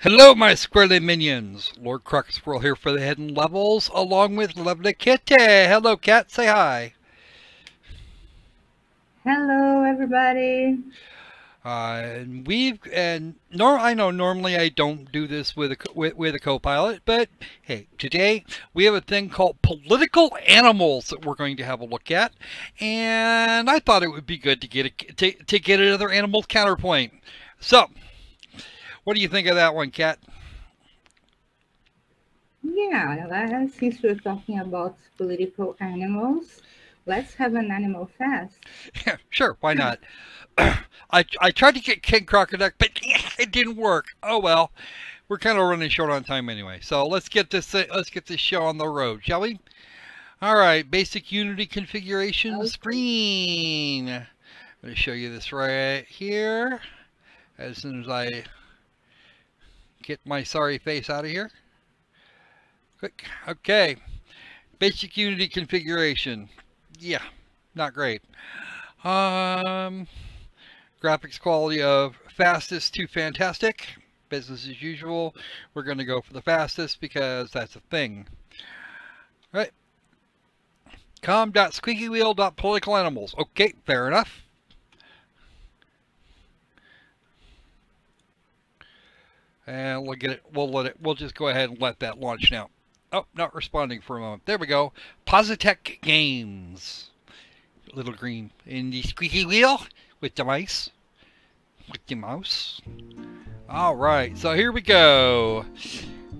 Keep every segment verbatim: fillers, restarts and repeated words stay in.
Hello, my squirrely minions! Lord Crocosquirrel here for the Hidden Levels, along with lovely Kitty! Hello, Cat, say hi! Hello, everybody! Uh, and we've, and nor, I know normally I don't do this with a, with, with a co-pilot, but hey, today we have a thing called Political Animals that we're going to have a look at, and I thought it would be good to get a, to, to get another animal counterpoint. So, what do you think of that one, Kat? Yeah, since we're talking about political animals, let's have an animal fest. Yeah, sure, why not? I, I tried to get Ken Crocoduck, but it didn't work. Oh well, we're kind of running short on time anyway. So let's get this uh, let's get this show on the road, shall we? All right, basic Unity configuration okay. Screen. I'm going to show you this right here as soon as I get my sorry face out of here. Quick. Okay. Basic Unity configuration. Yeah. Not great. Um, graphics quality of fastest to fantastic. Business as usual. We're going to go for the fastest because that's a thing. All right. com dot squeaky wheel dot political animals. Okay. Fair enough. And we'll get it. We'll let it. We'll just go ahead and let that launch now. Oh, not responding for a moment. There we go. Positech Games. Little green in the squeaky wheel with the mice. With the mouse. All right. So here we go.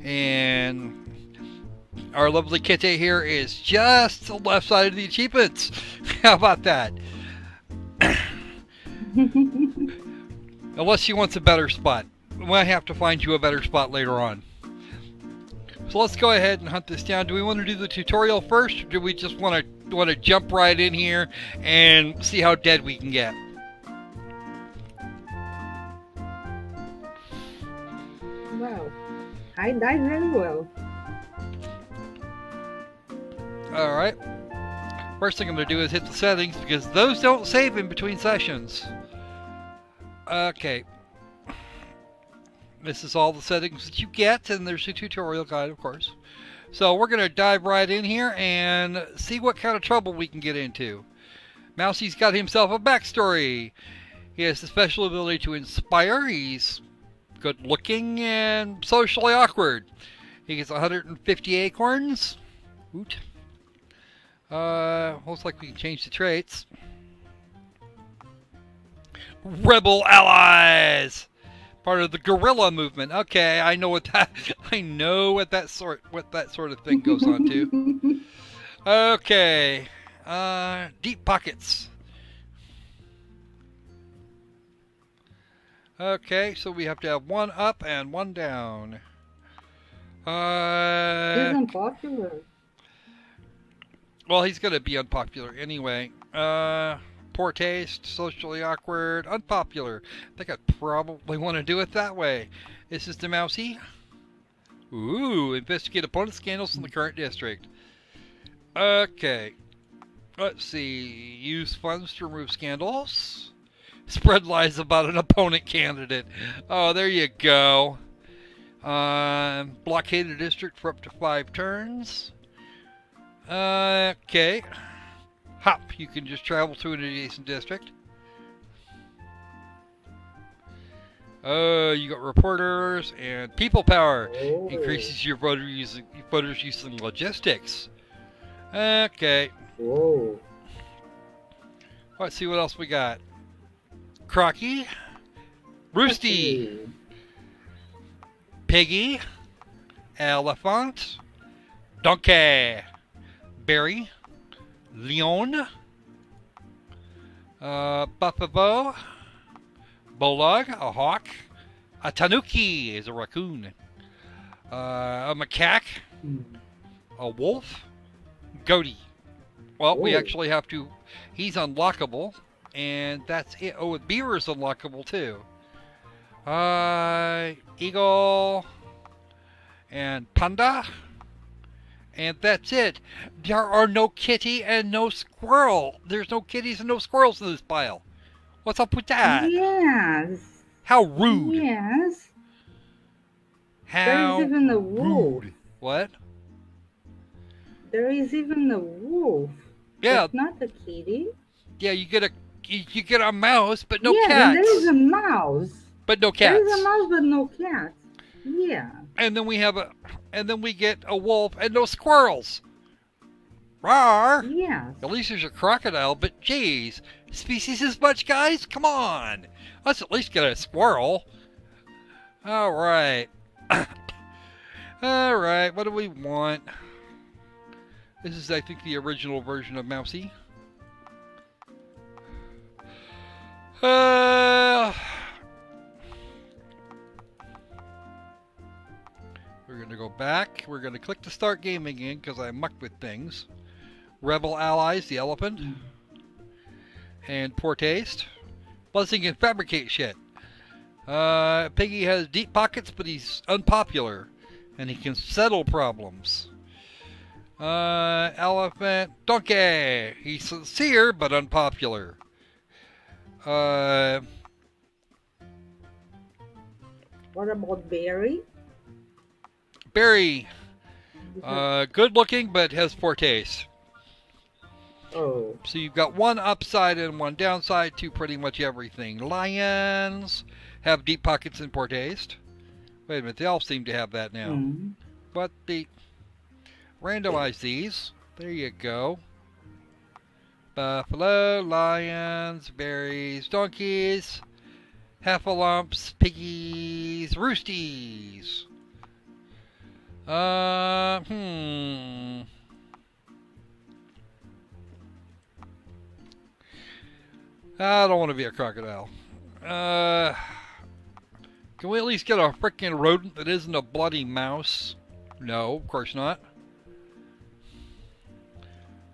And our lovely kitty here is just the left side of the achievements. How about that? Unless she wants a better spot. We might have to find you a better spot later on. So let's go ahead and hunt this down. Do we want to do the tutorial first, or do we just want to want to jump right in here and see how dead we can get? Wow, I died really well. All right. First thing I'm going to do is hit the settings because those don't save in between sessions. Okay. This is all the settings that you get, and there's a tutorial guide, of course. So we're going to dive right in here and see what kind of trouble we can get into. Mousie's got himself a backstory. He has the special ability to inspire. He's good looking and socially awkward. He gets one hundred fifty acorns. Woot. Uh, looks like we can change the traits. Rebel allies! Part of the guerrilla movement. Okay, I know what that. I know what that sort. What that sort of thing goes on to. Okay, uh, deep pockets. Okay, so we have to have one up and one down. Uh, he's unpopular. Well, he's gonna be unpopular anyway. Uh. Poor taste, socially awkward, unpopular. I think I'd probably want to do it that way. This is the Mousey. Ooh, investigate opponent scandals in the current district. Okay. Let's see. Use funds to remove scandals. Spread lies about an opponent candidate. Oh, there you go. Uh, blockade a district for up to five turns. Uh, okay. Hop, you can just travel to an adjacent district. Oh, uh, you got reporters and people power. Oh. Increases your voter use, voters' use in logistics. Okay. Whoa. Let's see what else we got. Crocky. Roosty. Piggy. Elephant. Donkey. Berry. Leon, uh, Buffalo, Bulldog, a hawk, a tanuki is a raccoon, uh, a macaque, a wolf, goatee. Well, Ooh. we actually have to, he's unlockable, and that's it. Oh, beaver is unlockable too. Uh, eagle, and panda. And that's it. There are no kitty and no squirrel. There's no kitties and no squirrels in this pile. What's up with that? Yes. How rude. Yes. How there is even a wolf. Rude. What? There is even a wolf. Yeah. It's not a kitty. Yeah, you get a you get a mouse, but no yeah, cats. Yeah, there is a mouse. But no cats. There is a mouse, but no cats. Yeah. And then we have a, and then we get a wolf and no squirrels. Rawr. Yeah. At least there's a crocodile, but geez, species as much, guys. Come on, let's at least get a squirrel. All right. All right. What do we want? This is, I think, the original version of Mousy. Uh, we're going to go back. We're going to click to start game again because I mucked with things. Rebel Allies, the elephant. And Poor Taste. Plus he can fabricate shit. Uh, Piggy has deep pockets, but he's unpopular. And he can settle problems. Uh, elephant, donkey. He's sincere but unpopular. Uh, what about Barry? Barry, uh, good looking but has poor taste. Oh. So you've got one upside and one downside to pretty much everything. Lions have deep pockets and poor taste. Wait a minute, they all seem to have that now. Mm-hmm. But the randomize these. There you go. Buffalo, lions, berries, donkeys, half-a-lumps, piggies, roosties. Uh, hmm. I don't want to be a crocodile. Uh, can we at least get a frickin' rodent that isn't a bloody mouse? No, of course not.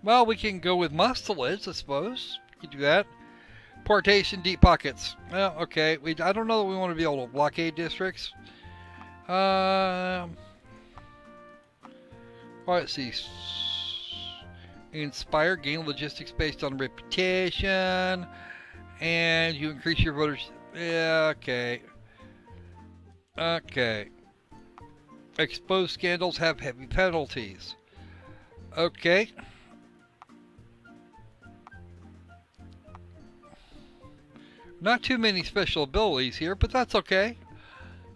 Well, we can go with mustelids, I suppose. We can do that. Poor taste and deep pockets. Well, okay. We, I don't know that we want to be able to blockade districts. Um, uh, well, let's see. Inspire, gain logistics based on reputation. And you increase your voters. Yeah, okay. Okay. Expose scandals, have heavy penalties. Okay. Not too many special abilities here, but that's okay.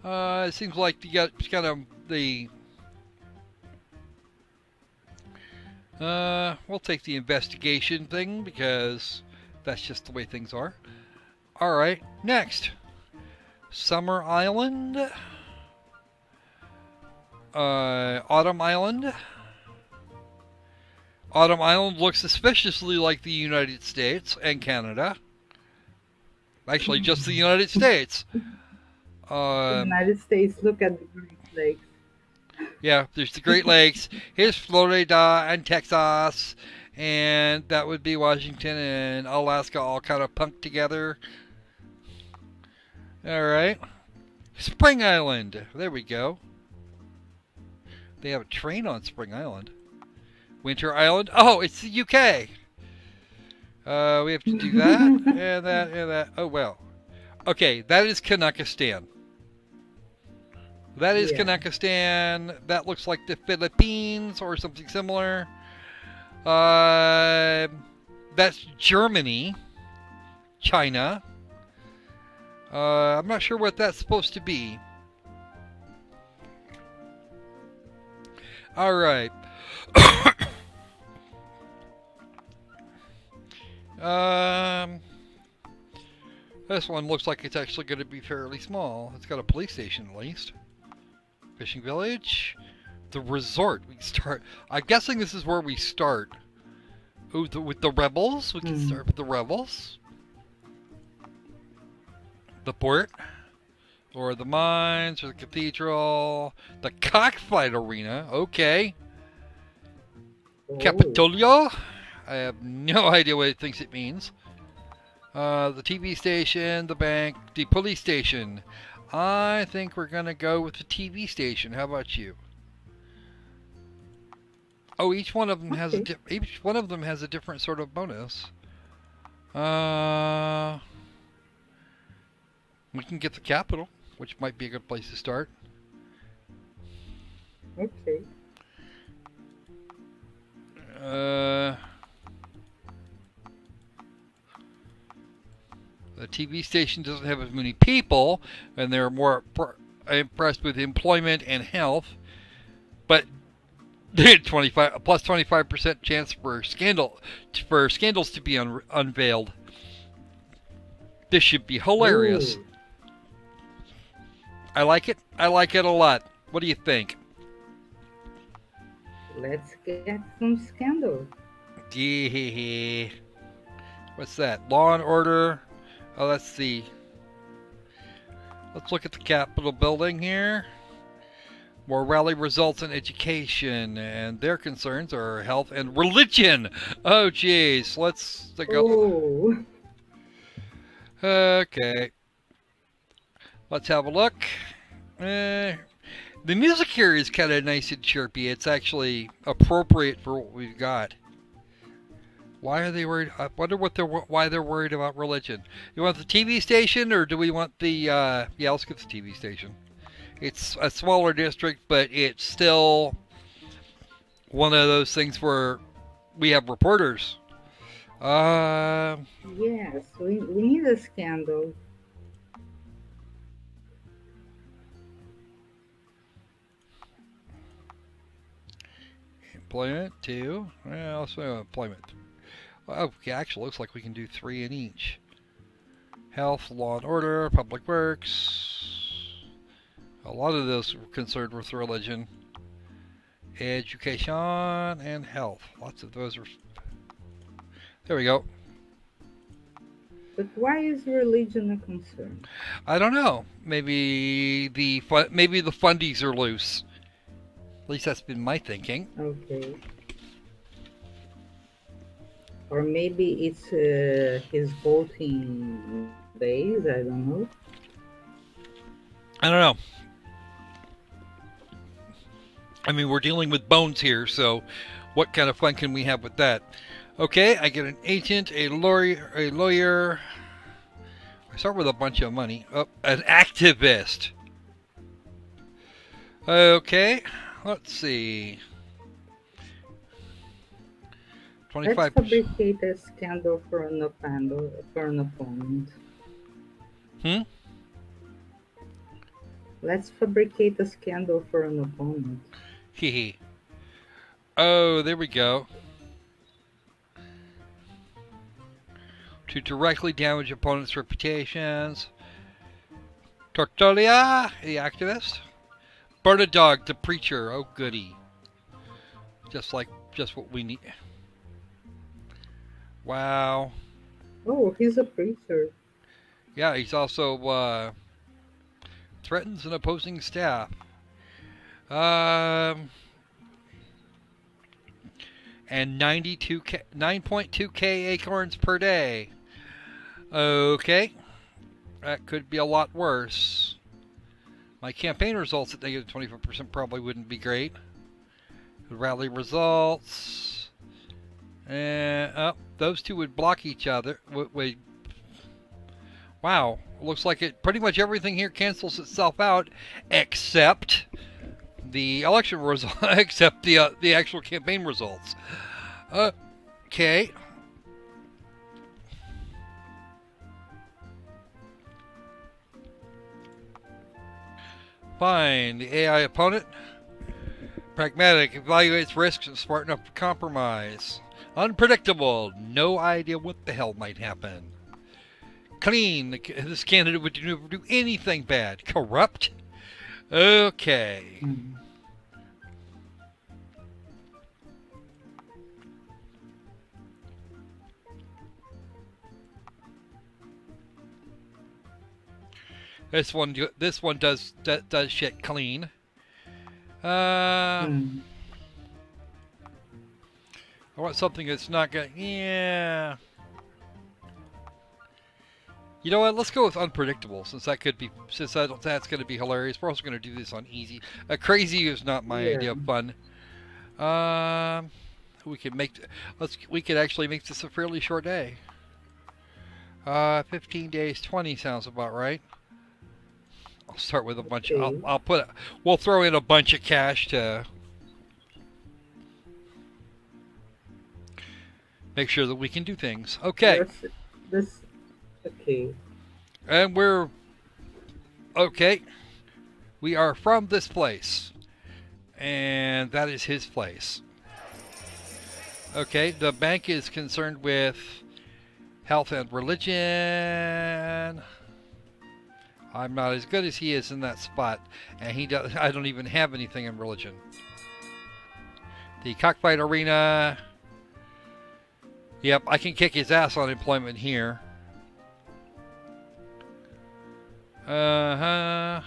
Uh, it seems like you got kind of the... Uh, we'll take the investigation thing, because that's just the way things are. Alright, next. Summer Island. Uh, Autumn Island. Autumn Island looks suspiciously like the United States and Canada. Actually, just the United States. Uh, the United States, look at the Great Lakes. Yeah, there's the Great Lakes. Here's Florida and Texas. And that would be Washington and Alaska all kind of punked together. All right. Spring Island. There we go. They have a train on Spring Island. Winter Island. Oh, it's the U K. Uh, we have to do that, and that, and that. Oh, well. Okay, that is Kanakistan. That is yeah. Kanakistan. That looks like the Philippines or something similar. Uh, that's Germany. China. Uh, I'm not sure what that's supposed to be. All right. Um, this one looks like it's actually going to be fairly small. It's got a police station at least. Fishing village. The resort. We start. I'm guessing this is where we start. Ooh, the, with the rebels. We can mm. start with the rebels. The port. Or the mines. Or the cathedral. The cockfight arena. Okay. Oh. Capitolio. I have no idea what it thinks it means. Uh, the T V station, the bank, the police station. I think we're going to go with the T V station. How about you? Oh, each one of them okay. has a di each one of them has a different sort of bonus. Uh, we can get the capital, which might be a good place to start. Okay. Uh, the T V station doesn't have as many people, and they're more impressed with employment and health, but twenty-five plus twenty-five percent chance for scandal for scandals to be un unveiled. This should be hilarious. Ooh. I like it. I like it a lot. What do you think? Let's get some scandal. Gee, what's that? Law and Order. Oh, let's see. Let's look at the Capitol building here. More rally results in education, and their concerns are health and religion. Oh, jeez. Let's take a look. Okay. Let's have a look. Uh, the music here is kind of nice and chirpy. It's actually appropriate for what we've got. Why are they worried? I wonder what they're why they're worried about religion. You want the T V station, or do we want the? Uh, yeah, let's get the T V station. It's a smaller district, but it's still one of those things where we have reporters. Uh, yes, we, we need a scandal. Employment, two. Well, also employment. Oh, okay, actually, looks like we can do three in each. Health, law and order, public works. A lot of those were concerned with religion, education, and health. Lots of those are. There we go. But why is religion a concern? I don't know. Maybe the maybe the fundies are loose. At least that's been my thinking. Okay. Or maybe it's uh, his voting base. I don't know. I don't know. I mean, we're dealing with bones here, so what kind of fun can we have with that? Okay, I get an agent, a lawyer, a lawyer. I start with a bunch of money. Oh, an activist. Okay, let's see. Twenty-five. Let's fabricate a scandal for an opponent. For an opponent. Hmm. Let's fabricate a scandal for an opponent. Hehe. Oh, there we go. To directly damage opponents' reputations. Tortolia, the activist. Burn a dog, the preacher. Oh, goody. Just like, just what we need. Wow. Oh, he's a preacher. Yeah, he's also, uh... threatens an opposing staff. Um, and nine point two K acorns per day. Okay. That could be a lot worse. My campaign results at negative twenty-five percent probably wouldn't be great. Rally results. And, oh, those two would block each other. Wait. Wow. Looks like it. Pretty much everything here cancels itself out, except the election result, except the uh, the actual campaign results. Uh, okay. Fine. The A I opponent, pragmatic, evaluates risks and smart enough to compromise. Unpredictable. No idea what the hell might happen. Clean. This candidate would never do anything bad. Corrupt. Okay. Mm-hmm. This one. This one does does shit clean. Uh, mm. I want something that's not gonna. Yeah. You know what? Let's go with unpredictable, since that could be, since that, that's going to be hilarious. We're also going to do this on easy. Uh, crazy is not my yeah. idea of fun. Um, we could make. Let's. We could actually make this a fairly short day. Uh, fifteen days, twenty sounds about right. I'll start with a bunch. Of, I'll, I'll put. We'll throw in a bunch of cash to make sure that we can do things. Okay. Yes, this. Okay. And we're. Okay. We are from this place, and that is his place. Okay, the bank is concerned with health and religion. I'm not as good as he is in that spot, and he does. I don't even have anything in religion. The cockfight arena. Yep, I can kick his ass on employment here. Uh-huh.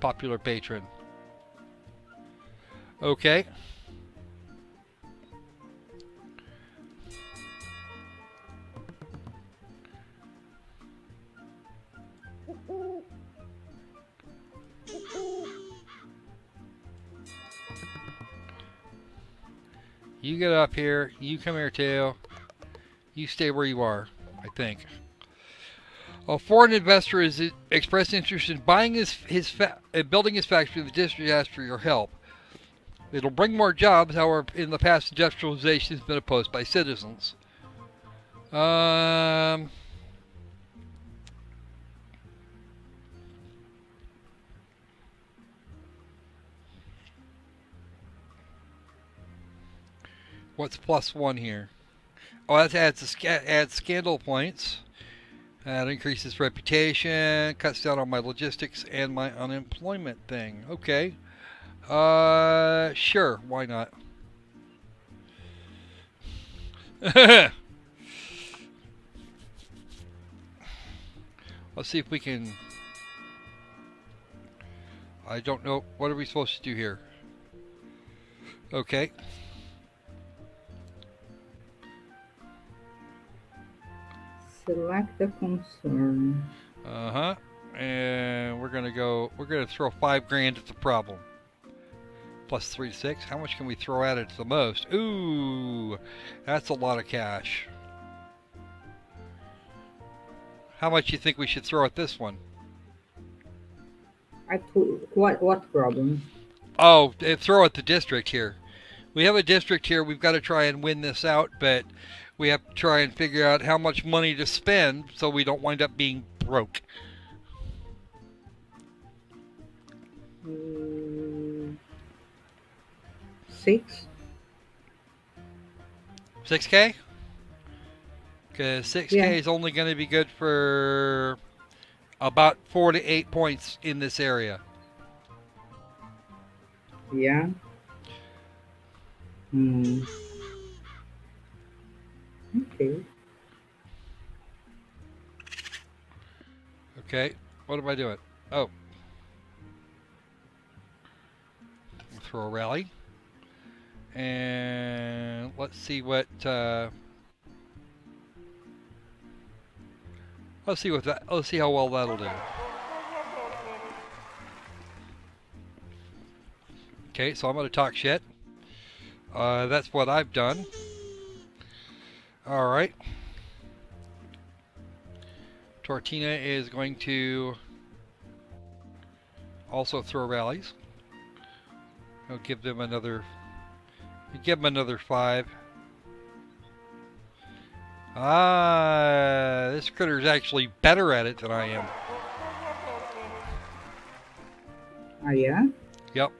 Popular patron. Okay. You get up here, you come here too. You stay where you are, I think. A foreign investor has expressed interest in buying his, his fa building his factory. The district asked for your help. It'll bring more jobs. However, in the past, industrialization has been opposed by citizens. Um... What's plus one here? Oh, that adds, a sca adds scandal points. That increases reputation, cuts down on my logistics and my unemployment thing. Okay. Uh, sure, why not? Let's see if we can... I don't know. What are we supposed to do here? Okay. Select the concern. Uh-huh. And we're gonna go we're gonna throw five grand at the problem. Plus three to six. How much can we throw at it the most? Ooh, that's a lot of cash. How much you think we should throw at this one? I what what problem? Oh, throw at the district here. We have a district here, we've got to try and win this out, but we have to try and figure out how much money to spend so we don't wind up being broke. Mm, six? six K? Because six K yeah. is only going to be good for about four to eight points in this area. Yeah. Hmm. Okay. Okay. What am I doing? Oh. We'll throw a rally. And let's see what uh Let's see what that let's see how well that'll do. Okay, so I'm gonna talk shit. Uh that's what I've done. All right. Tortina is going to also throw rallies. I'll give them another. Give them another five. Ah, this critter's actually better at it than I am. Oh yeah. Yep.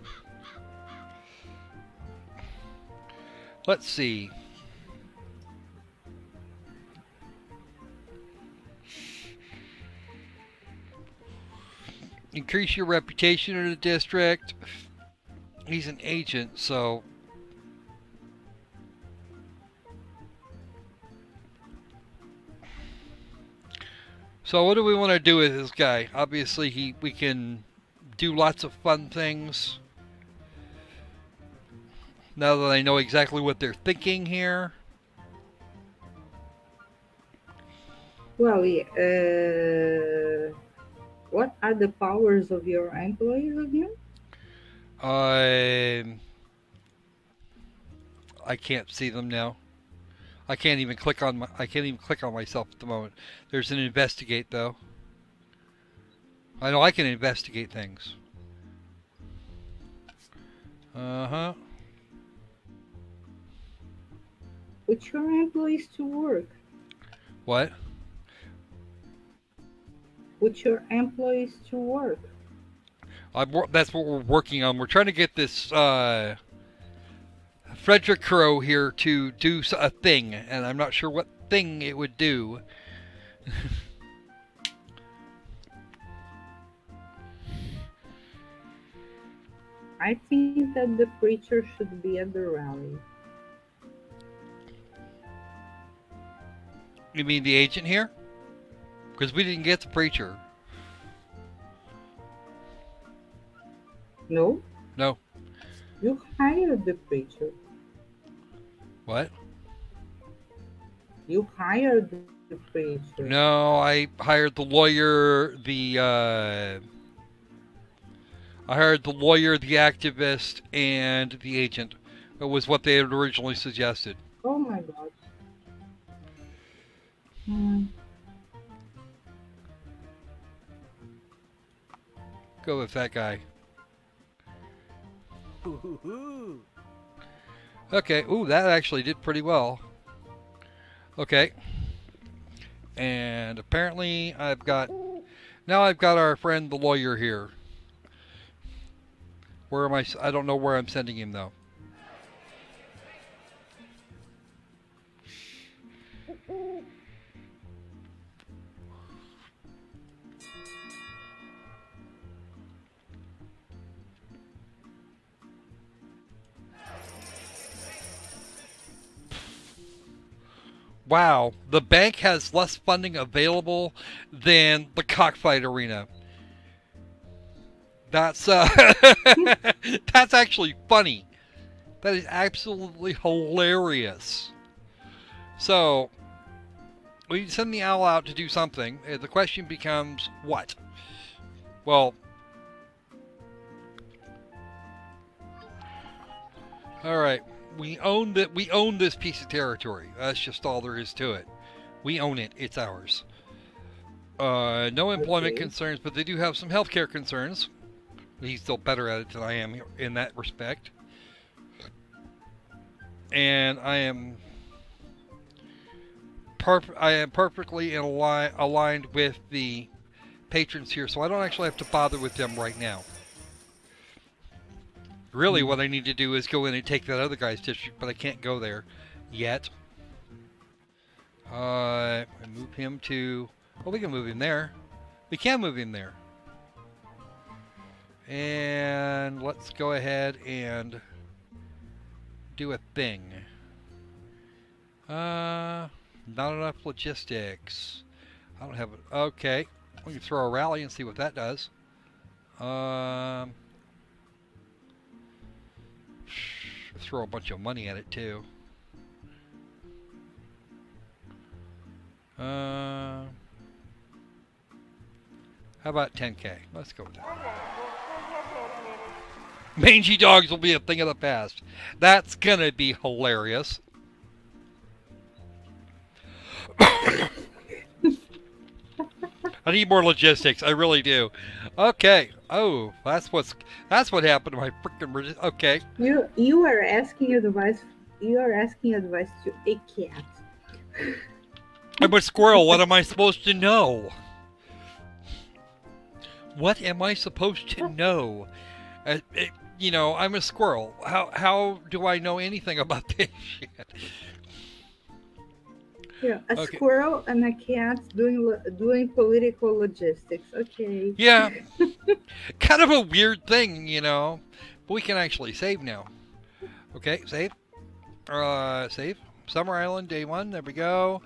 Let's see. Increase your reputation in the district. He's an agent, so so what do we want to do with this guy? Obviously, he we can do lots of fun things. Now that I know exactly what they're thinking here. Well, yeah. Uh... What are the powers of your employees again? I uh, I can't see them now. I can't even click on my I can't even click on myself at the moment. There's an investigate though. I know I can investigate things. Uh-huh. We're trying ways to work. What? With your employees to work. I, that's what we're working on. We're trying to get this uh, Frederick Crow here to do a thing, and I'm not sure what thing it would do. I think that the preacher should be at the rally. You mean the agent here? Because we didn't get the preacher. No. No. You hired the preacher. What? You hired the preacher. No, I hired the lawyer, the, uh, I hired the lawyer, the activist, and the agent. It was what they had originally suggested. Oh my God. Hmm. Go with that guy. Okay. Ooh, that actually did pretty well. Okay. And apparently I've got... Now I've got our friend the lawyer here. Where am I? I don't know where I'm sending him though. Wow, the bank has less funding available than the cockfight arena. That's uh, that's actually funny. That is absolutely hilarious. So we send the owl out to do something. The question becomes what? Well, all right. We own that. We own this piece of territory. That's just all there is to it. We own it. It's ours. Uh, no employment okay. concerns, but they do have some healthcare concerns. He's still better at it than I am in that respect. And I am. Perf I am perfectly in ali aligned with the patrons here, so I don't actually have to bother with them right now. Really, what I need to do is go in and take that other guy's district, but I can't go there yet. Uh, I move him to... Well, we can move him there. We can move him there. And let's go ahead and do a thing. Uh, not enough logistics. I don't have... A, okay. We can throw a rally and see what that does. Um... Throw a bunch of money at it too. Uh, how about ten K? Let's go with that. Mangy dogs will be a thing of the past. That's gonna be hilarious. I need more logistics. I really do. Okay. Oh, that's what's that's what happened to my freaking. Okay. You you are asking advice. You are asking advice to a cat. I'm a squirrel. What am I supposed to know? What am I supposed to know? Uh, it, you know, I'm a squirrel. How how do I know anything about this shit? Yeah, a okay. squirrel and a cat doing doing political logistics. Okay. Yeah. Kind of a weird thing, you know. But we can actually save now. Okay, save. Uh, save. Summer Island, day one. There we go.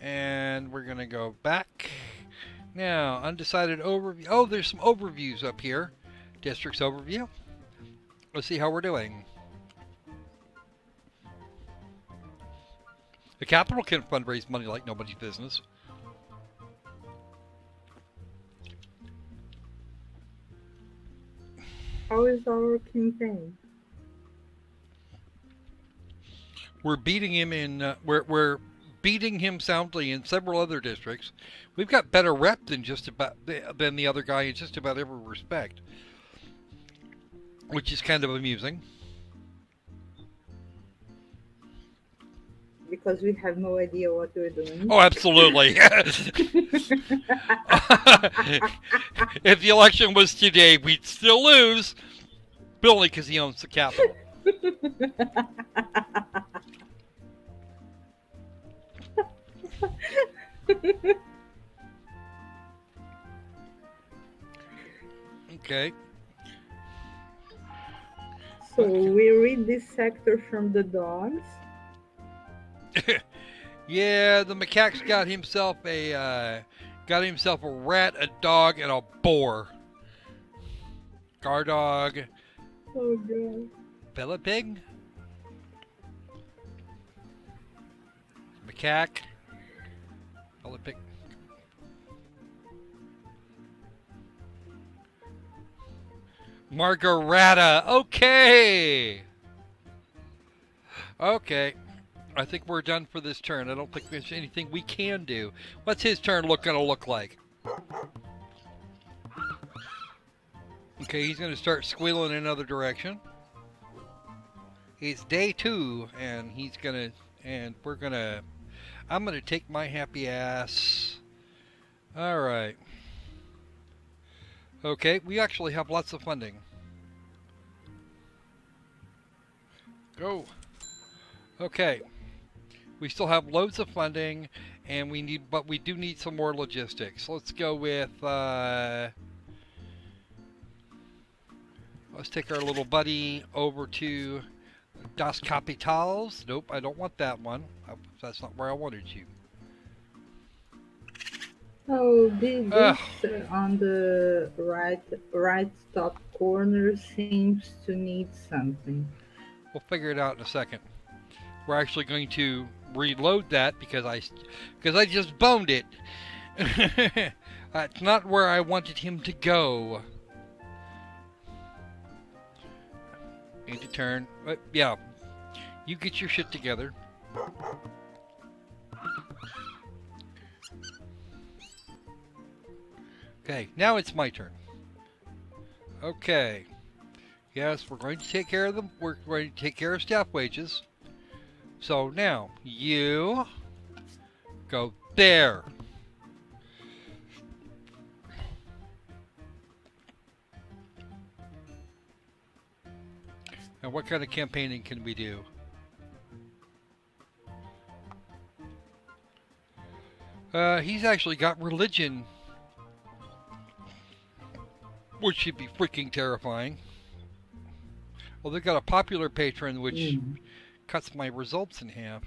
And we're going to go back. Now, undecided overview. Oh, there's some overviews up here. Districts overview. Let's see how we're doing. The capital can fundraise money like nobody's business. How is our campaign? We're beating him in. Uh, we're we're beating him soundly in several other districts. We've got better rep than just about than the other guy in just about every respect, which is kind of amusing. Because we have no idea what we're doing. Oh, absolutely. If the election was today, we'd still lose. Only because he owns the capital. Okay. So okay. We read this sector from the dogs. Yeah, the macaque got himself a uh, got himself a rat, a dog, and a boar. Gardog. Oh god. Bella pig. Macaque. Bella pig. Margarata. Okay. Okay. I think we're done for this turn. I don't think there's anything we can do. What's his turn look gonna look like? Okay, he's gonna start squealing in another direction. It's day two, and he's gonna, and we're gonna, I'm gonna take my happy ass. All right. Okay, we actually have lots of funding. Go. Okay. We still have loads of funding, and we need, but we do need some more logistics. Let's go with, uh, let's take our little buddy over to Das Capitals. Nope, I don't want that one. That's not where I wanted you. Oh, this uh, on the right, right top corner seems to need something. We'll figure it out in a second. We're actually going to reload that because I, because I just boned it. That's not where I wanted him to go. Need to turn. But yeah, you get your shit together. Okay, now it's my turn. Okay. Yes, we're going to take care of them. We're going to take care of staff wages. So now, you go there. And what kind of campaigning can we do? Uh, he's actually got religion, which should be freaking terrifying. Well, they've got a popular patron, which... Mm. Cuts my results in half.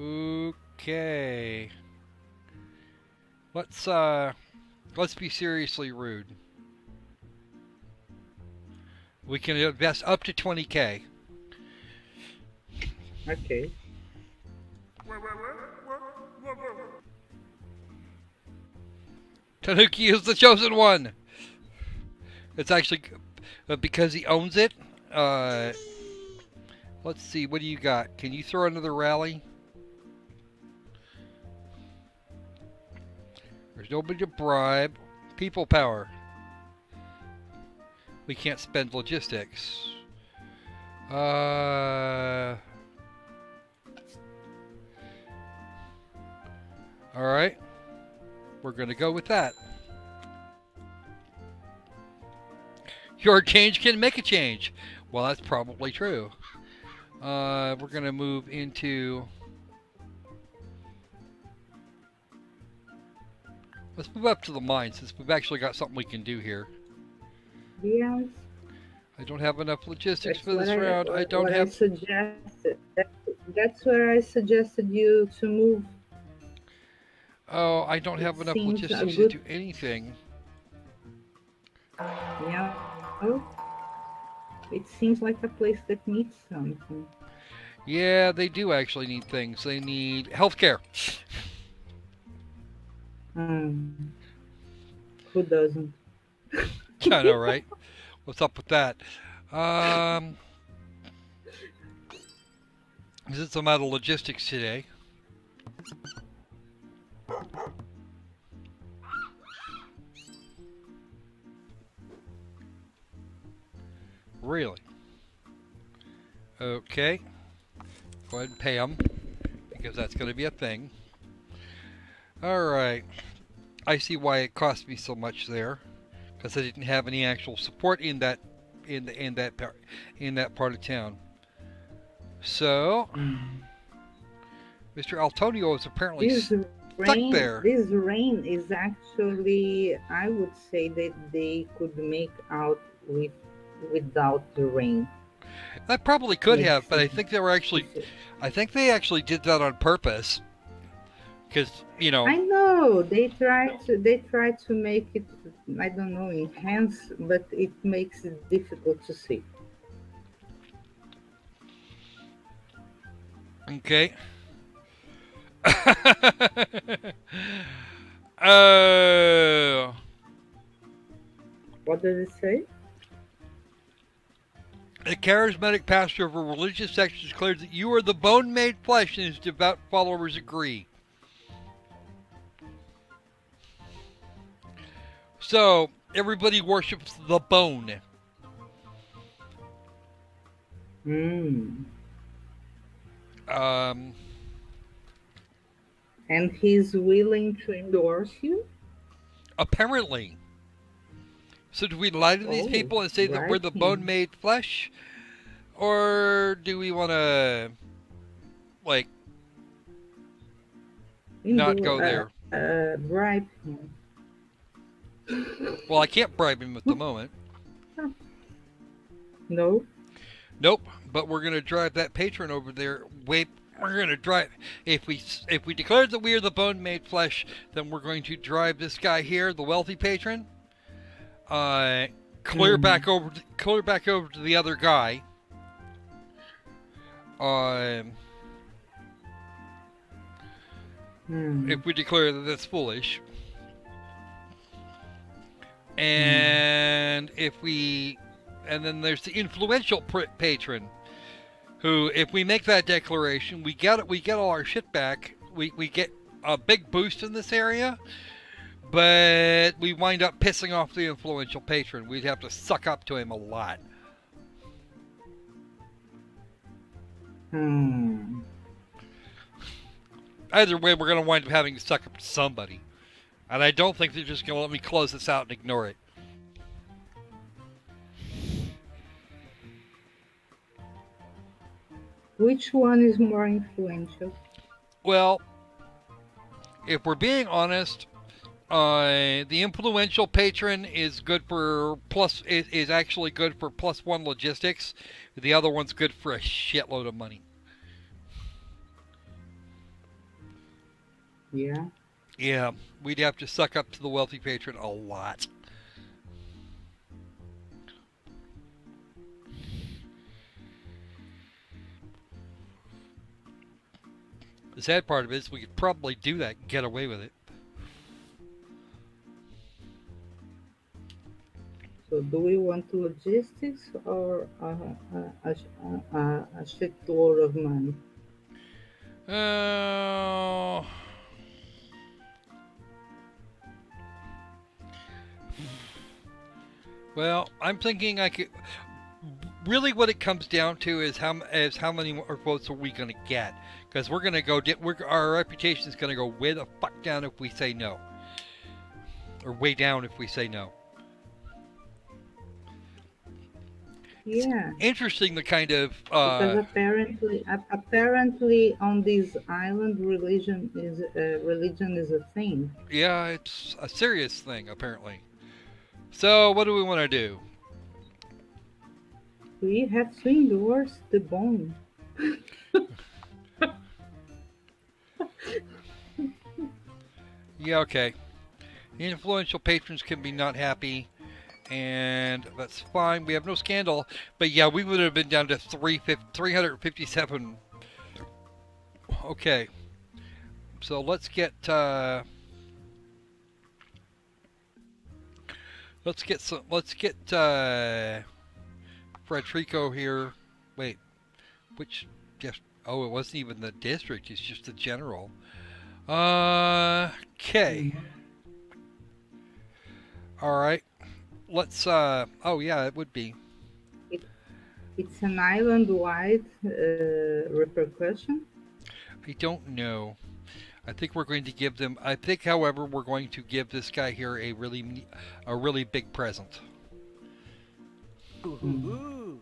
Okay. Let's uh let's be seriously rude. We can invest up to twenty K. Okay. Tanuki is the chosen one. It's actually uh, because he owns it. Uh Let's see, what do you got? Can you throw another rally? There's nobody to bribe. People power. We can't spend logistics. Uh, Alright. We're going to go with that. Your change can make a change. Well, that's probably true. Uh, we're going to move into, let's move up to the mine since we've actually got something we can do here. Yes. I don't have enough logistics that's for this I, round. What, I don't have. I suggested. That, that's where I suggested you to move. Oh, I don't it have enough logistics good... to do anything. Yeah. Oh. It seems like a place that needs something. Yeah, they do actually need things. They need healthcare. Um, who doesn't? I know, right? What's up with that? Um, since I'm out of logistics today. Really? Okay. Go ahead and pay them, because that's going to be a thing. Alright. I see why it cost me so much there, because I didn't have any actual support in that in the, in that part, in that part of town. So, Mister Altonio is apparently this stuck rain, there. This rain is actually, I would say that they could make out with without the rain. I probably could have, but I think they were actually, I think they actually did that on purpose, because you know. I know they tried to, they tried to make it, I don't know, enhance, but it makes it difficult to see. Okay. uh, what does it say? The charismatic pastor of a religious sect declares that you are the bone made flesh, and his devout followers agree. So, everybody worships the bone. Mm. Um. And he's willing to endorse you? Apparently. So do we lie to these oh, people and say right that we're the bone-made flesh? Or do we want to, like, you not do, go uh, there? Uh, bribe him. Well, I can't bribe him at the moment. No. Nope, but we're going to drive that patron over there. Wait, we're going to drive... If we, if we declare that we are the bone-made flesh, then we're going to drive this guy here, the wealthy patron... Uh, clear mm. back over, to, clear back over to the other guy. Um, mm. If we declare that that's foolish, and mm. if we, and then there's the influential pr patron, who, if we make that declaration, we get it, we get all our shit back. We we get a big boost in this area. But we wind up pissing off the influential patron. We'd have to suck up to him a lot. Hmm. Either way, we're going to wind up having to suck up to somebody. And I don't think they're just going to let me close this out and ignore it. Which one is more influential? Well, if we're being honest... Uh, the influential patron is good for plus is, is actually good for plus one logistics. The other one's good for a shitload of money. Yeah. Yeah, we'd have to suck up to the wealthy patron a lot. The sad part of it is we could probably do that and get away with it. So do we want logistics or a, a, a, a, a shitload of money? Uh, well, I'm thinking I could. Really, what it comes down to is how is how many more votes are we going to get? Because we're going to go. We're, our reputation is going to go way the fuck down if we say no, or way down if we say no. Yeah. It's interesting the kind of uh because apparently apparently on this island religion is uh, religion is a thing. Yeah, it's a serious thing apparently. So what do we want to do? We have to endorse the bone. Yeah, okay. The influential patrons can be not happy. And that's fine. We have no scandal. But yeah, we would have been down to three hundred fifty-seven. Okay. So let's get... Uh, let's get some... Let's get... Uh, Frederico here. Wait. Which... Yes, Oh, it wasn't even the district. It's just the general. Uh, okay. All right. Let's, uh, oh, yeah, it would be. It, it's an island-wide uh, repercussion? I don't know. I think we're going to give them, I think, however, we're going to give this guy here a really, a really big present. Ooh.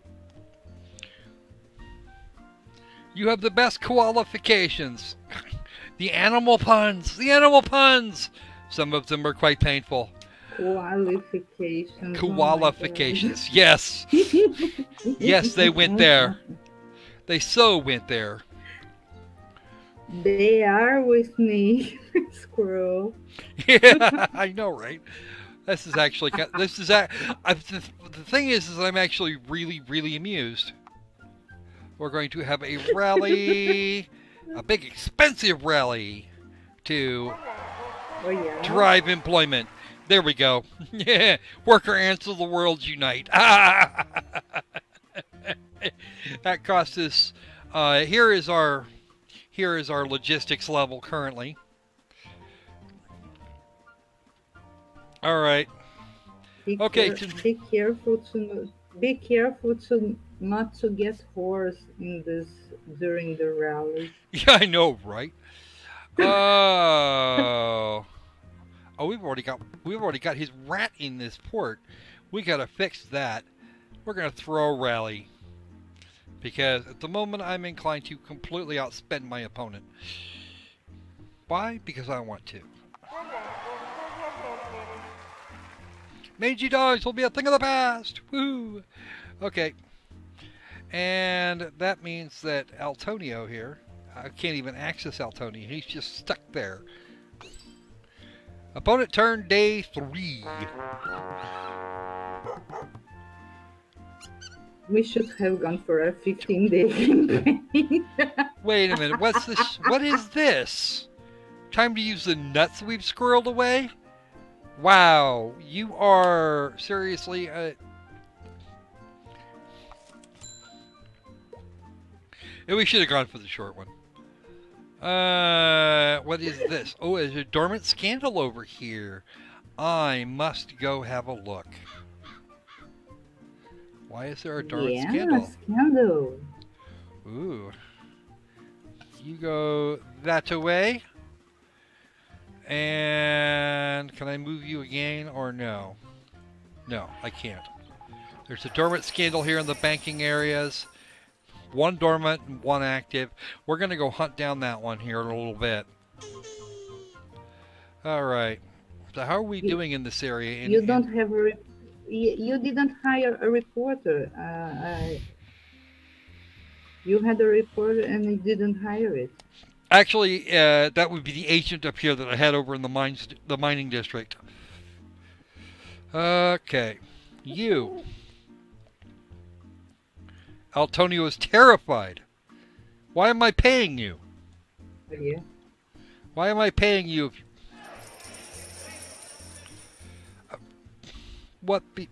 You have the best qualifications. The animal puns, the animal puns. Some of them are quite painful. Qualifications. Qualifications, oh yes. Yes, they went there. They so went there. They are with me, squirrel. Yeah, I know, right? This is actually, this is, I, the, the thing is, is I'm actually really, really amused. We're going to have a rally, a big expensive rally to oh, yeah. drive employment. There we go. Yeah, worker ants of the world unite. Ah! That cost us, uh, here is our... Here is our logistics level currently. All right. Be okay. Care, be careful to be careful to not to get hoarse in this during the rally. Yeah, I know, right? Oh. Oh, we've already got we've already got his rat in this port. We gotta fix that. We're gonna throw a rally. Because at the moment, I'm inclined to completely outspend my opponent. Why? Because I want to. Mangy dogs will be a thing of the past! Woo! Okay. And that means that Altonio here... I can't even access Altonio. He's just stuck there. Opponent turn day three. We should have gone for a fifteen-day campaign. Wait a minute. What's this? What is this? Time to use the nuts we've squirreled away? Wow. You are seriously... Uh... And we should have gone for the short one. Uh, what is this? Oh, there's a dormant scandal over here. I must go have a look. Why is there a dormant yeah, scandal? scandal? Ooh. You go that away. And can I move you again or no? No, I can't. There's a dormant scandal here in the banking areas. One dormant and one active. We're going to go hunt down that one here in a little bit. All right. So how are we you, doing in this area? In, you don't in, have a... You didn't hire a reporter. Uh, I, you had a reporter and you didn't hire it. Actually, uh, that would be the agent up here that I had over in the mines, the mining district. Okay, you. Altonio is terrified. Why am I paying you? Yeah. Why am I paying you? If What be...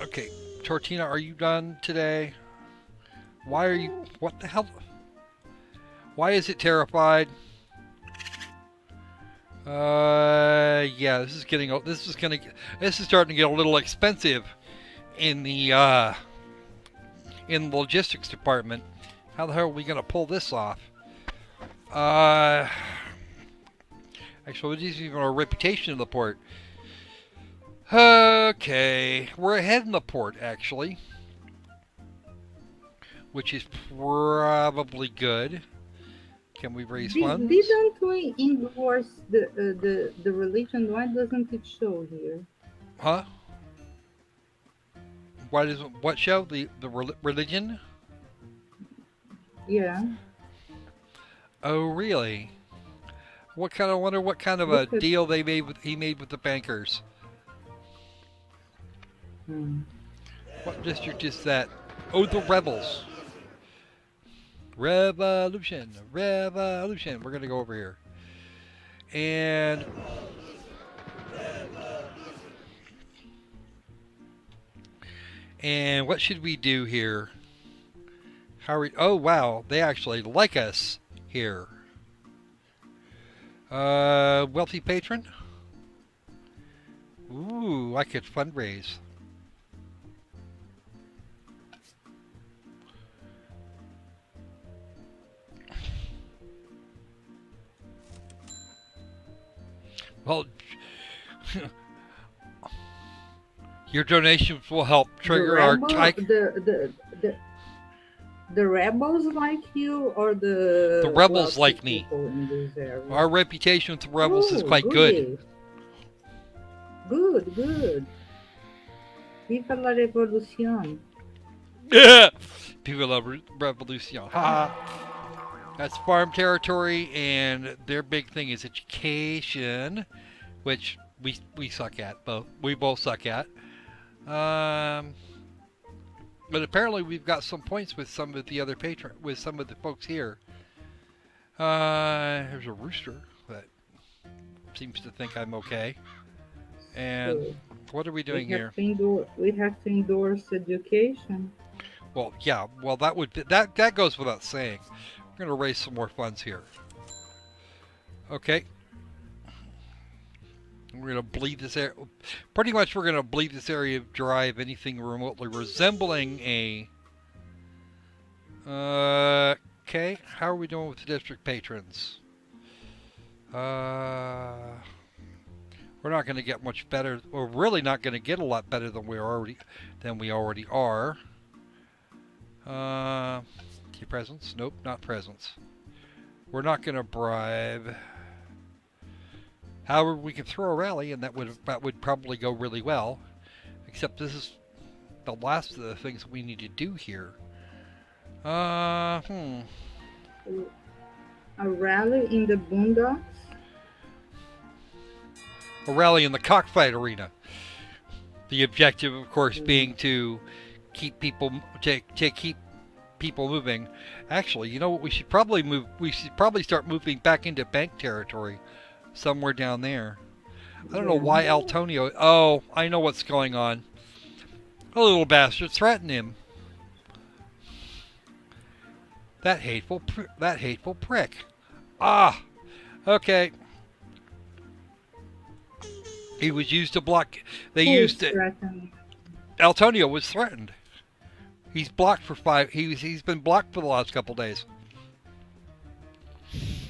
Okay, Tortina, are you done today? Why are you... What the hell? Why is it terrified? Uh, yeah, this is getting... This is gonna... This is starting to get a little expensive in the, uh... in the logistics department. How the hell are we gonna pull this off? Uh, actually, what is even our reputation in the port? Okay, we're ahead in the port, actually. Which is probably good. Can we raise funds? Didn't we endorse the, uh, the, the religion? Why doesn't it show here? Huh? Why doesn't, what show? The, the re religion? Yeah. Oh really? What kind of wonder what kind of a deal they made with he made with the bankers? Hmm. What district is that? Oh, the rebels! Revolution, revolution. We're gonna go over here, and And what should we do here? How are we? Oh, wow. They actually like us here. Uh, wealthy patron? Ooh, I could fundraise. Well, your donations will help trigger our... The, the, the, the rebels like you or the... The rebels like me. Our reputation with the rebels Ooh, is quite good. Good, good. good. Viva la revolución. Yeah. Viva la re revolución. Ha. That's farm territory, and their big thing is education, which we we suck at. Both we both suck at. Um, but apparently, we've got some points with some of the other patron with some of the folks here. Uh, there's a rooster that seems to think I'm okay. And so what are we doing we have here? To we have to endorse education. Well, yeah. Well, that would be, that that goes without saying. We're going to raise some more funds here. Okay. We're going to bleed this area. Pretty much we're going to bleed this area dry of anything remotely resembling a... Uh, okay. How are we doing with the district patrons? Uh, we're not going to get much better. We're really not going to get a lot better than we already, than we already are. Uh... Presence? Nope, not presence. We're not going to bribe. However, we can throw a rally, and that would that would probably go really well. Except this is the last of the things we need to do here. Uh, hmm. A rally in the boondocks. A rally in the cockfight arena. The objective, of course, mm-hmm. being to keep people to to keep. people moving. Actually, you know what? We should probably move. We should probably start moving back into bank territory, somewhere down there. I don't know why Altonio. Oh, I know what's going on. A little bastard threatened him. That hateful. Pr that hateful prick. Ah. Okay. He was used to block. They He's used it. Altonio was threatened. He's blocked for five. He's he's been blocked for the last couple days.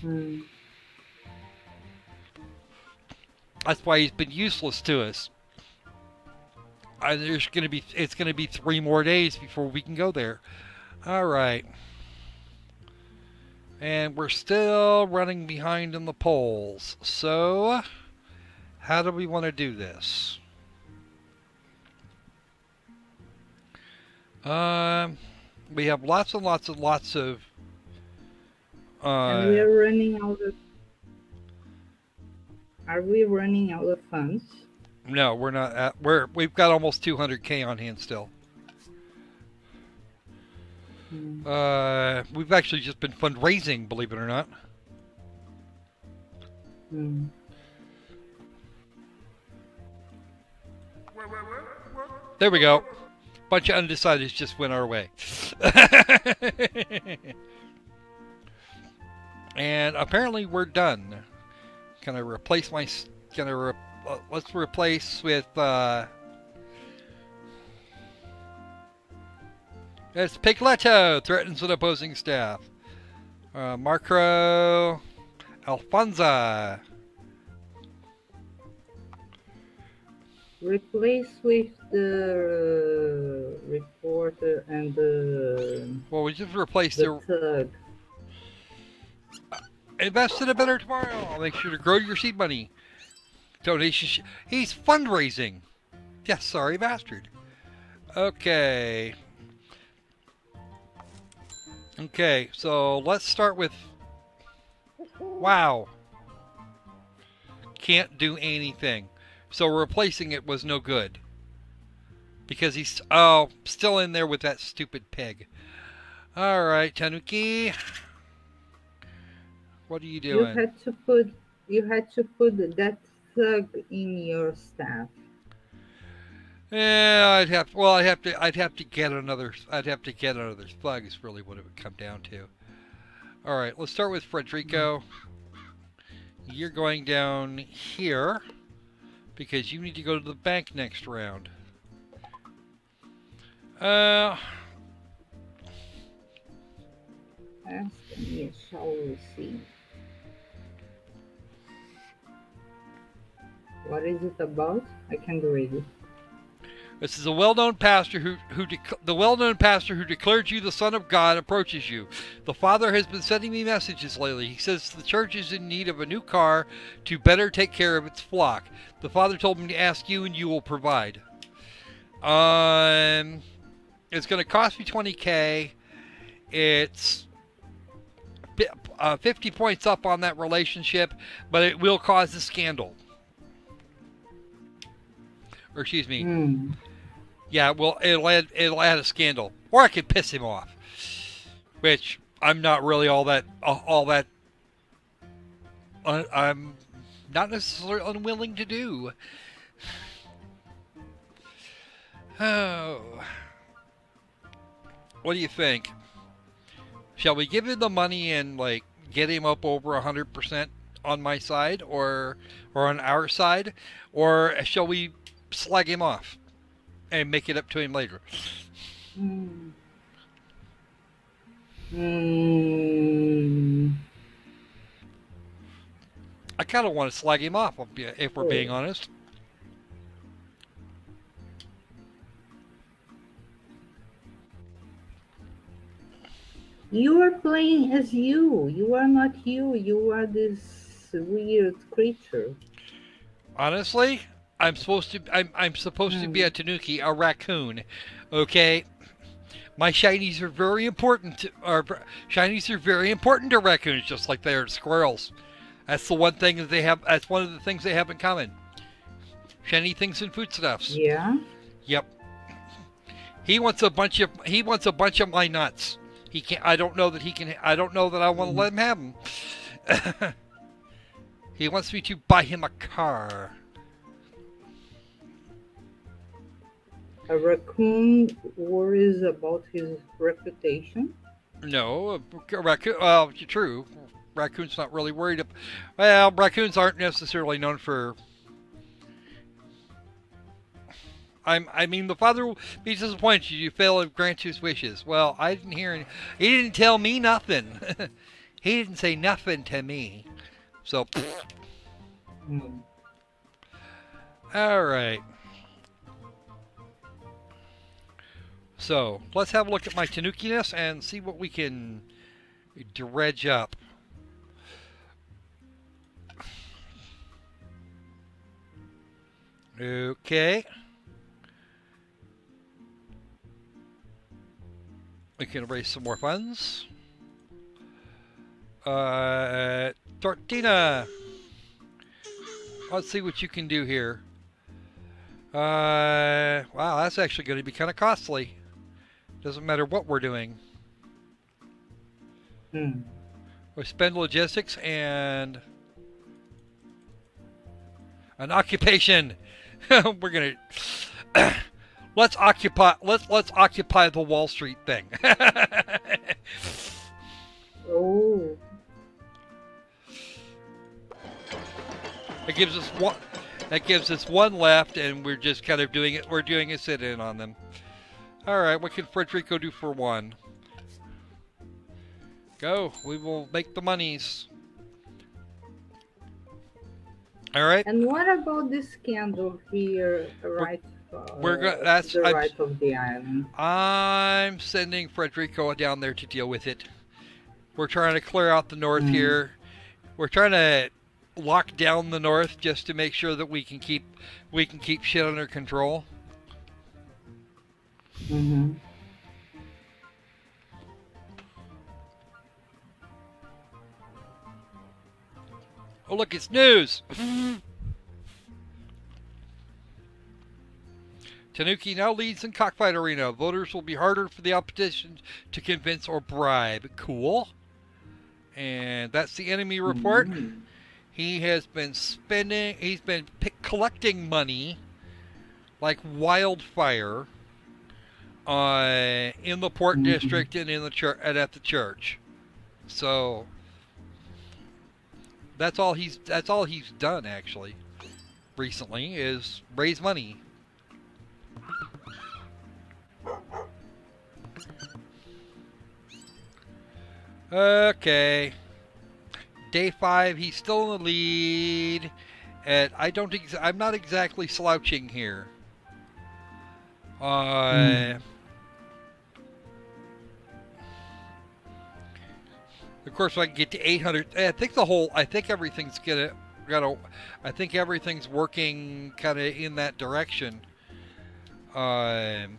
Hmm. That's why he's been useless to us. I, there's gonna be it's gonna be three more days before we can go there. All right. And we're still running behind in the polls. So, how do we want to do this? Um, we have lots and lots and lots of. Uh, Are we running out of? Are we running out of funds? No, we're not. At, we're we've got almost two hundred K on hand still. Hmm. Uh, we've actually just been fundraising, believe it or not. Hmm. There we go. Bunch of undecideds just went our way. And apparently we're done. Can I replace my... Can I... Re, uh, let's replace with... Uh, it's Pigletto! Threatens an opposing staff. Uh, Marcro... Alfonso. Replace with the reporter and the... Well, we just replaced the... the... Uh, invest in a better tomorrow. Make sure to grow your seed money. Donation... He's fundraising. Yes, sorry, bastard. Okay. Okay, so let's start with... Wow. Can't do anything. So replacing it was no good. Because he's oh still in there with that stupid pig. Alright, Tanuki. What are you doing? You had to put you had to put that thug in your staff. Yeah, I'd have. Well, I'd have to. I'd have to get another. I'd have to get another slug. Is really what it would come down to. All right, let's start with Frederico. You're going down here because you need to go to the bank next round. Uh. That's gonna be a soul seed. What is it about? I can't read it. This is a well-known pastor who, who the well-known pastor who declared you the Son of God approaches you. The Father has been sending me messages lately. He says the church is in need of a new car to better take care of its flock. The Father told me to ask you, and you will provide. Um, it's going to cost me twenty K. It's uh, fifty points up on that relationship, but it will cause a scandal. Or excuse me. Mm. Yeah, well, it'll add, it'll add a scandal, or I could piss him off, which I'm not really all that, all that. I'm not necessarily unwilling to do. Oh, what do you think? Shall we give him the money and like get him up over a hundred percent on my side, or or on our side, or shall we slag him off and make it up to him later? Mm. Mm. I kind of want to slag him off, if we're being honest. You are playing as you. You are not you. You are this weird creature. Honestly? I'm supposed to. I'm. I'm supposed to be a tanuki, a raccoon. Okay, my shinies are very important. To, are shinies are very important to raccoons, just like they are to squirrels. That's the one thing that they have. That's one of the things they have in common. Shiny things and foodstuffs. Yeah. Yep. He wants a bunch of. He wants a bunch of my nuts. He can't. I don't know that he can. I don't know that I want to let him have them. He wants me to buy him a car. A raccoon worries about his reputation? No, a raccoon, well, true. Raccoon's not really worried. About, well, raccoons aren't necessarily known for... I'm, I mean, the father will be disappointed you fail to grant his wishes. Well, I didn't hear any, he didn't tell me nothing. He didn't say nothing to me. So, mm. All right. So, let's have a look at my tanukiness and see what we can dredge up. Okay. We can raise some more funds. Uh, Tortina! Let's see what you can do here. Uh, wow, that's actually going to be kind of costly. Doesn't matter what we're doing. Hmm. We spend logistics and an occupation. We're gonna let's occupy. Let's let's occupy the Wall Street thing. Oh. It gives us one. That gives us one left, and we're just kind of doing it. We're doing a sit-in on them. All right, what can Frederico do for one? Go. We will make the monies. All right. And what about this scandal here, right? We're, we're uh, that's the I'm, right of the island. I'm sending Frederico down there to deal with it. We're trying to clear out the north mm. here. We're trying to lock down the north just to make sure that we can keep we can keep shit under control. Mm-hmm. Oh look, it's news. Tanuki now leads in cockfight arena. Voters will be harder for the opposition to convince or bribe. Cool. And that's the enemy report. Mm-hmm. He has been spending, he's been pick, collecting money like wildfire uh, in the Port mm-hmm. District and in the church and at the church. So that's all he's that's all he's done actually recently is raise money. Okay. Day five, he's still in the lead. And I don't ex I'm not exactly slouching here. Uh mm. Of course, I can get to eight hundred. I think the whole I think everything's gonna gotta I think everything's working kind of in that direction. Um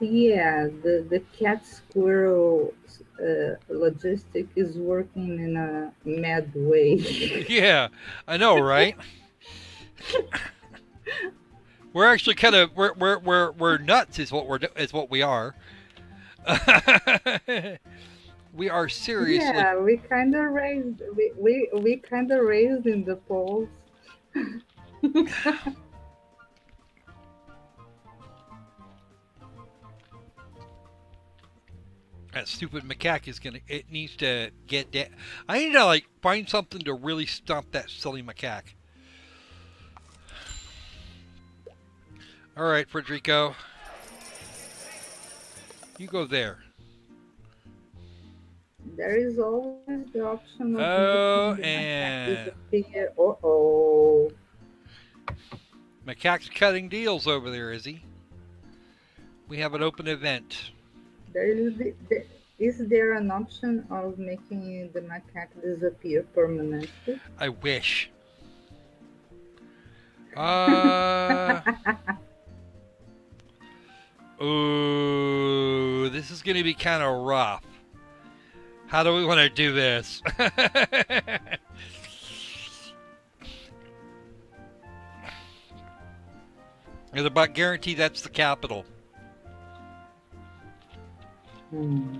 Yeah, the, the cat squirrel uh, logistic is working in a mad way. Yeah, I know, right? We're actually kind of we're we're we're we're nuts is what we're is what we are. We are seriously. Yeah, we kind of raised we we, we kind of raised in the polls. That stupid macaque is gonna. It needs to get that. I need to like find something to really stomp that silly macaque. All right, Frederico, you go there. There is always the option of oh, and macaque. Uh oh, macaque's cutting deals over there, is he? We have an open event. There is, the, the, is there an option of making the macaque disappear permanently? I wish. Uh, oh, this is going to be kind of rough. How do we want to do this? It's about guarantee that's the capital. Hmm.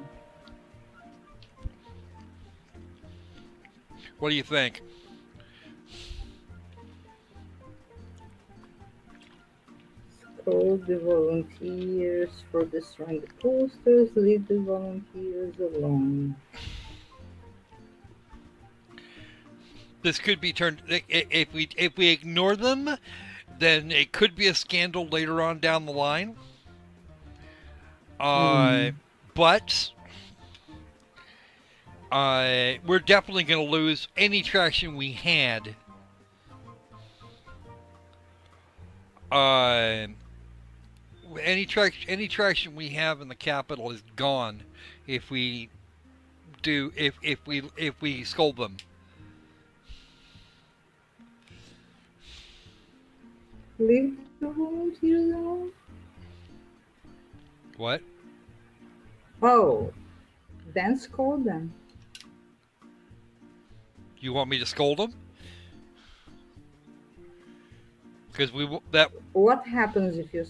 What do you think? Call the volunteers for destroying the posters. Leave the volunteers alone. This could be turned if we if we ignore them, then it could be a scandal later on down the line. Uh. Hmm. But uh, we're definitely going to lose any traction we had uh, any traction any traction we have in the capital is gone if we do if if we if we scold them. Leave the volunteers alone. What? Oh, then scold them. You want me to scold them? Because we that. What happens if you?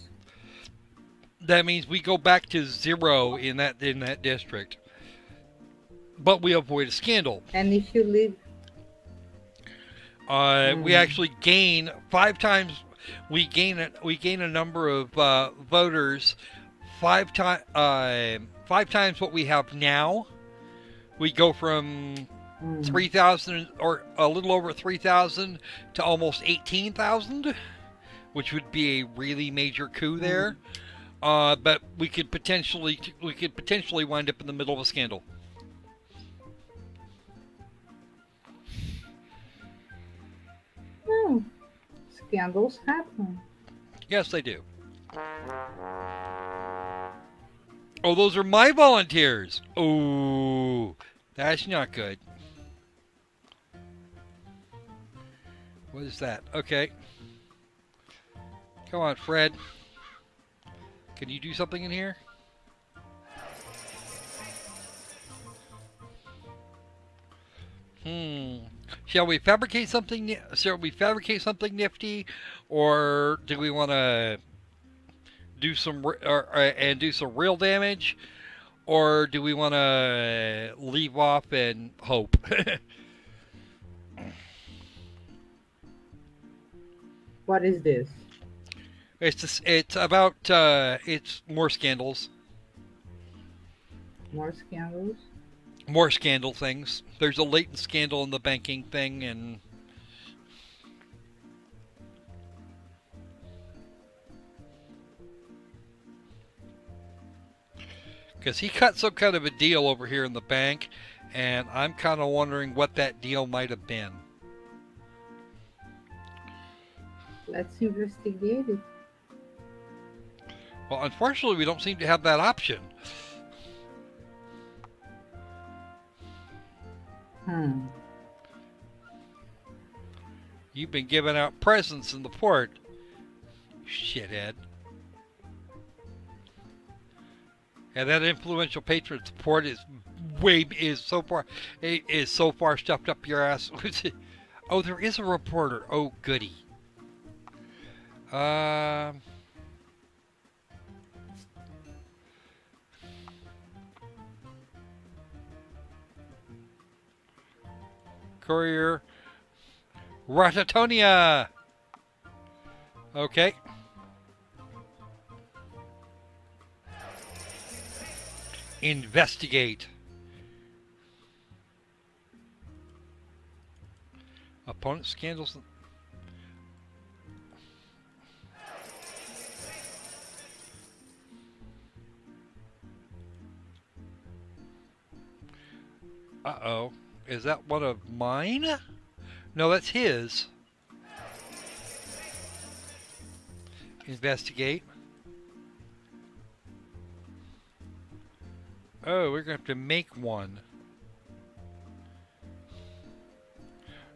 That means we go back to zero in that in that district. But we avoid a scandal. And if you leave, uh, mm. we actually gain five times. We gain a, we gain a number of uh, voters, five times. Uh, Five times what we have now. We go from mm. three thousand or a little over three thousand to almost eighteen thousand, which would be a really major coup there. Mm. Uh, but we could potentially we could potentially wind up in the middle of a scandal. Mm. Scandals happen. Yes, they do. Oh, those are my volunteers. Oh, that's not good. What is that? Okay. Come on, Fred. Can you do something in here? Hmm. Shall we fabricate something? Shall we fabricate something nifty, or do we want to do some or, or, and do some real damage, or do we want to leave off and hope? What is this? It's just, it's about uh, it's more scandals. More scandals. More scandal things. There's a latent scandal in the banking thing, and. Because he cut some kind of a deal over here in the bank, and I'm kind of wondering what that deal might have been. Let's investigate it. Well, unfortunately, we don't seem to have that option. Hmm. You've been giving out presents in the port. Shithead. And that influential patron support is way is so far it is so far stuffed up your ass. Oh, there is a reporter. Oh, goody. Um. Uh, courier, Ratatonia. Okay. Investigate. Opponent scandals. Uh-oh. Is that one of mine? No, that's his. Investigate. Oh, we're going to have to make one.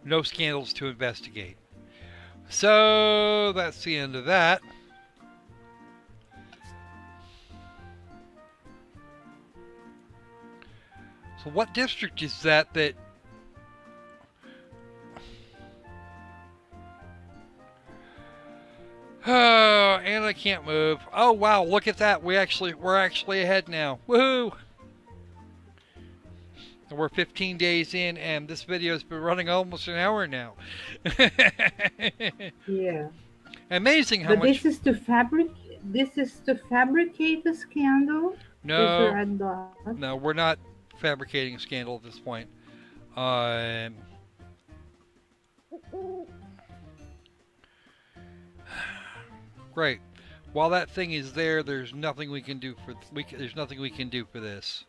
No scandals to investigate. So, that's the end of that. So what district is that that... Oh, and I can't move. Oh, wow, look at that. We actually, we're actually ahead now. Woohoo! We're fifteen days in, and this video has been running almost an hour now. Yeah. Amazing how but much. But this is to fabric. This is to fabricate the scandal. No. No, we're not fabricating a scandal at this point. Um, great. While that thing is there, there's nothing we can do for. We there's nothing we can do for this.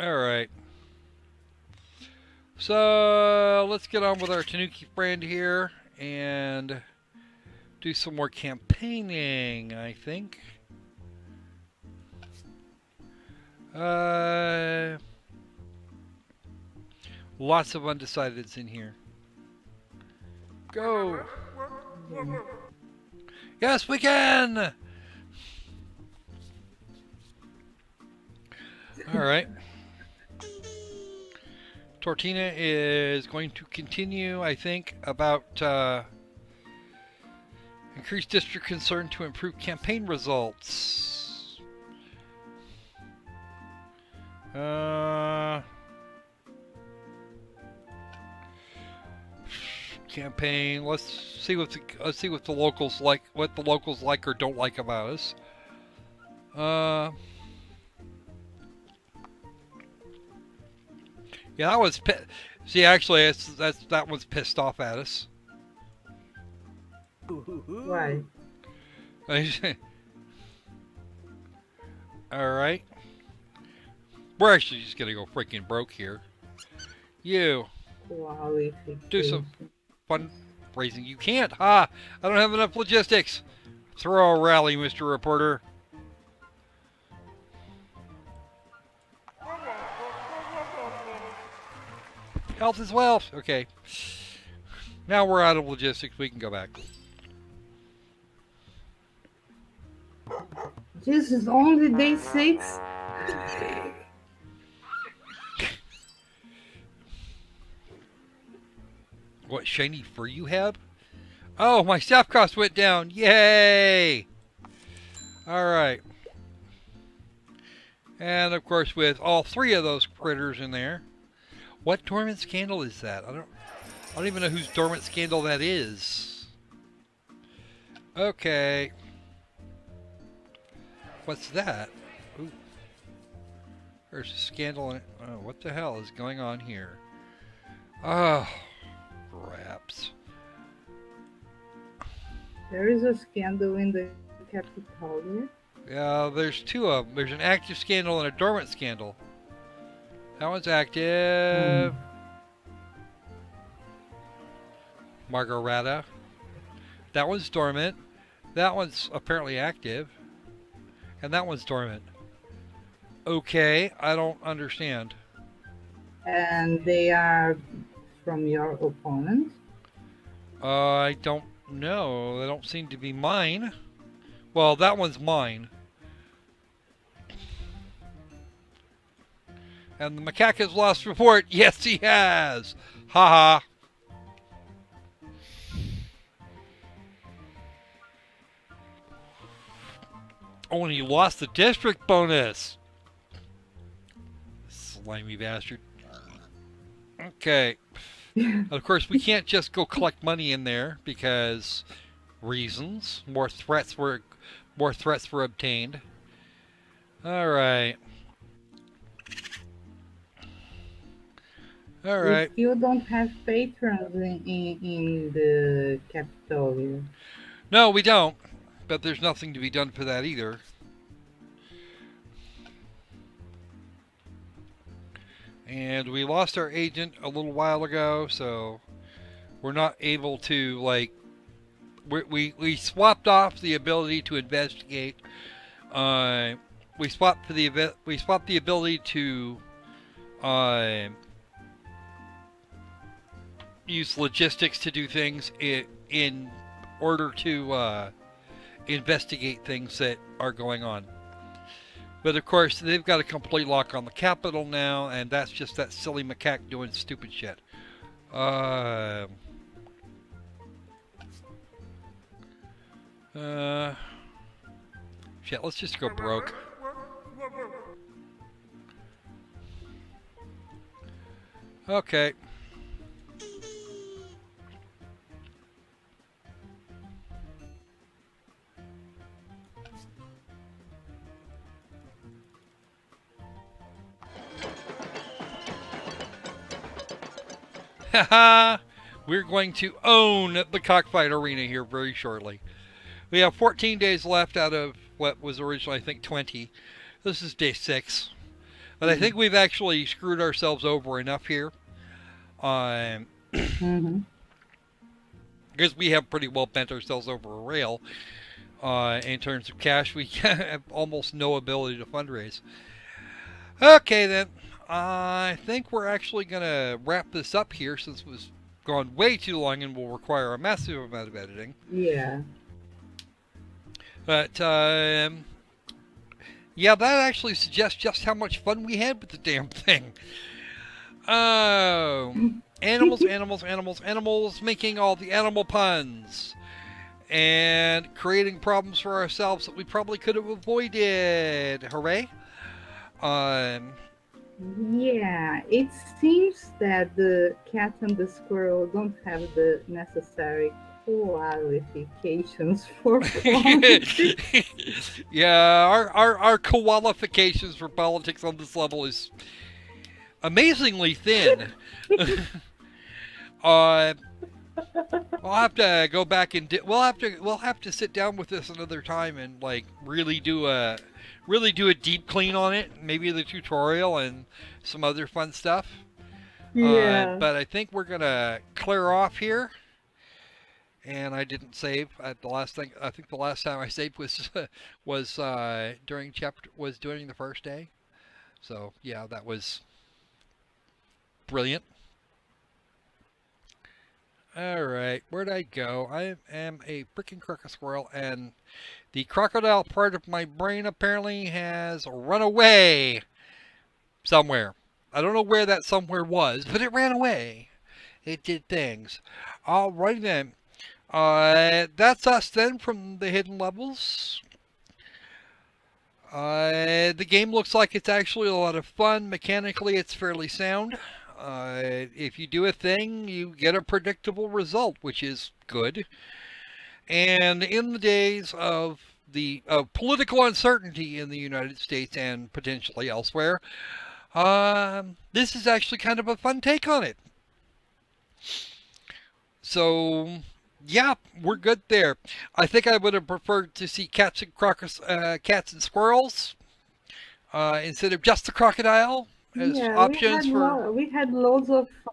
All right. So let's get on with our Tanuki friend here and do some more campaigning, I think. Uh, lots of undecideds in here. Go. Yes, we can. All right. Tortina is going to continue, I think, about uh, increased district concern to improve campaign results. Uh, campaign. Let's see what the, let's see what the locals like, what the locals like or don't like about us. Uh. Yeah, that was. See, actually, it's, that's that one's pissed off at us. Why? All right. We're actually just gonna go freaking broke here. You. Wow, do some fundraising. You can't. Ha! Ah, I don't have enough logistics. Throw a rally, Mister Reporter. Health is wealth. Okay. Now we're out of logistics. We can go back. This is only day six. What shiny fur you have? Oh, my staff cost went down. Yay! Alright. And of course with all three of those critters in there. What dormant scandal is that? I don't I don't even know whose dormant scandal that is. Okay. What's that? Ooh. There's a scandal in it. Oh, what the hell is going on here? Oh, craps. There is a scandal in the capital here. Yeah, there's two of them. There's an active scandal and a dormant scandal. That one's active. Mm. Margareta. That one's dormant. That one's apparently active. And that one's dormant. Okay, I don't understand. And they are from your opponent? Uh, I don't know. They don't seem to be mine. Well, that one's mine. And the macaque has lost report. Yes, he has. Ha ha. Oh, and he lost the district bonus. Slimy bastard. Okay. Of course, we can't just go collect money in there because reasons. More threats were, more threats were obtained. All right. All right. You don't have patrons in, in, in the capital here. No, we don't. But there's nothing to be done for that either. And we lost our agent a little while ago, so we're not able to, like, we, we, we swapped off the ability to investigate. Uh, we swapped for the we swapped the ability to uh, use logistics to do things in, in order to uh, investigate things that are going on. But of course, they've got a complete lock on the capital now, and that's just that silly macaque doing stupid shit. Uh, uh, shit, let's just go broke. Okay. Haha! We're going to own the cockfight arena here very shortly. We have fourteen days left out of what was originally, I think, twenty. This is day six. But mm-hmm. I think we've actually screwed ourselves over enough here. Um, mm-hmm. Because we have pretty well bent ourselves over a rail. Uh, in terms of cash, we have almost no ability to fundraise. Okay, then. I think we're actually going to wrap this up here since it was gone way too long and will require a massive amount of editing. Yeah. But, um, yeah, that actually suggests just how much fun we had with the damn thing. Oh, animals, animals, animals, animals, making all the animal puns and creating problems for ourselves that we probably could have avoided. Hooray. Um... Yeah, it seems that the cat and the squirrel don't have the necessary qualifications for politics. Yeah, our, our, our qualifications for politics on this level is amazingly thin. uh, I'll have to go back and di we'll have to we'll have to sit down with this another time and like really do a really do a deep clean on it. Maybe the tutorial and some other fun stuff. Yeah. Uh, but I think we're gonna clear off here. And I didn't save at the last thing. I think the last time I saved was was uh, during chapter was during the first day. So yeah, that was brilliant. Alright, where'd I go? I am a freaking crocosquirrel, and the crocodile part of my brain apparently has run away somewhere. I don't know where that somewhere was, but it ran away. It did things. Alright then. Uh, that's us then from the Hidden Levels. Uh, the game looks like it's actually a lot of fun. Mechanically, it's fairly sound. Uh, if you do a thing, you get a predictable result, which is good. And in the days of the of political uncertainty in the United States and potentially elsewhere, uh, this is actually kind of a fun take on it. So, yeah, we're good there. I think I would have preferred to see cats and crocos, uh, cats and squirrels uh, instead of just the crocodile as yeah, options we for. Lo we had loads of fun.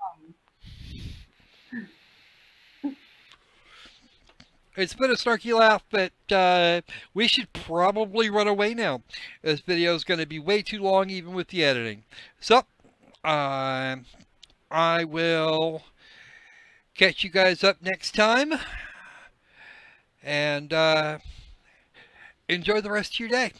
It's been a snarky laugh, but uh, we should probably run away now. This video is going to be way too long, even with the editing. So, uh, I will catch you guys up next time, and uh, enjoy the rest of your day.